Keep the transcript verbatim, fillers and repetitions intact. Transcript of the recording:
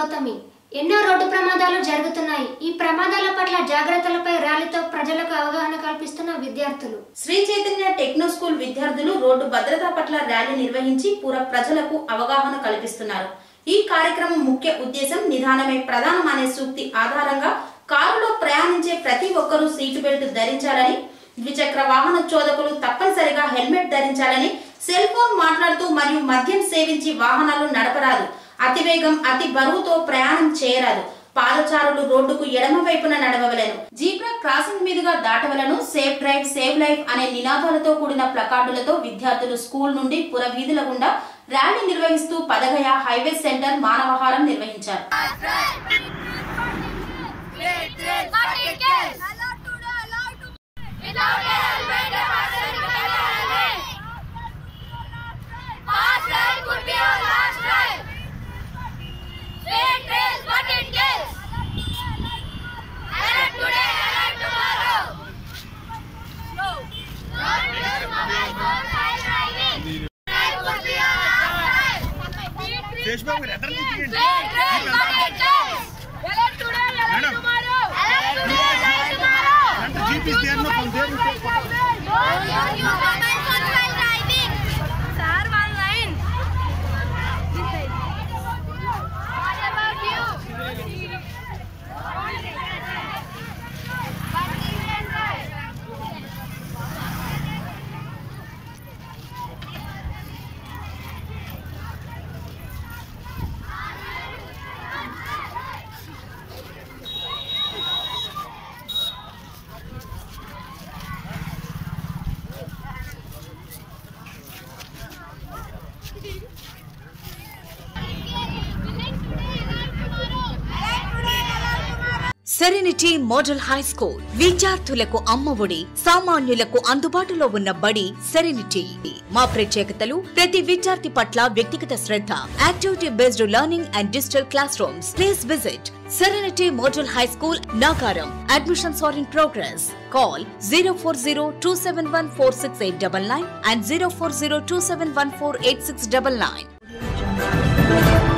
గౌతమి ఎన్నో రోడ్డు ప్రమాదాలు జరుగుతున్నాయి ఈ ప్రమాదాల పట్ల జాగృతలపై ర్యాలీతో ప్రజలకు అవగాహన కల్పిస్తున్న విద్యార్థులు శ్రీ చైతన్య టెక్నో స్కూల్ విద్యార్థులు రోడ్డు భద్రత పట్ల ర్యాలీ నిర్వహించి పూర ప్రజలకు అవగాహన కల్పిస్తున్నారు ఈ కార్యక్రమం ముఖ్య ఉద్దేశం నిదానమే ప్రధానమనే సూక్తి ఆధారంగా కారులో ప్రయాణించే ప్రతి ఒక్కరూ సీట్ బెల్ట్ ధరించాలని ద్విచక్ర వాహన చోదకులు తప్పనిసరిగా హెల్మెట్ ధరించాలని సెల్ ఫోన్ మాట్లాడుతూ మరియు మద్యం సేవించి వాహనాలు నడపరాదు అతివేగం అతి బరువుతో ప్రయాణం చేయరాదు పాదచారులు రోడ్డుకు ఎడమ వైపున నడవవలెను జీబ్రా క్రాసింగ్ మీదుగా దాటవలెను సేఫ్ డ్రైవ్ సేవ్ లైఫ్ అనే నినాదాలతో కూడిన ప్లకార్డులతో విద్యార్థులు స్కూల్ నుండి పుర వీధుల గుండా ర్యాలీ నిర్వహిస్తూ పదగయ హైవే సెంటర్ మానవహారం నిర్వహించారు देशभक्त रहता नहीं Serenity Model High School విద్యార్థులకు అమ్మఒడి సామాన్యులకు అందుబాటులో ఉన్న బడి Serenity మా ప్రత్యేకతలు ప్రతి విద్యార్థి పట్ల వ్యక్తిగత శ్రద్ధ activity based learning and digital classrooms please visit Serenity Model High School Nagaram admissions are in progress call zero four zero two seven one four six eight nine nine and zero four zero two seven one four eight six nine nine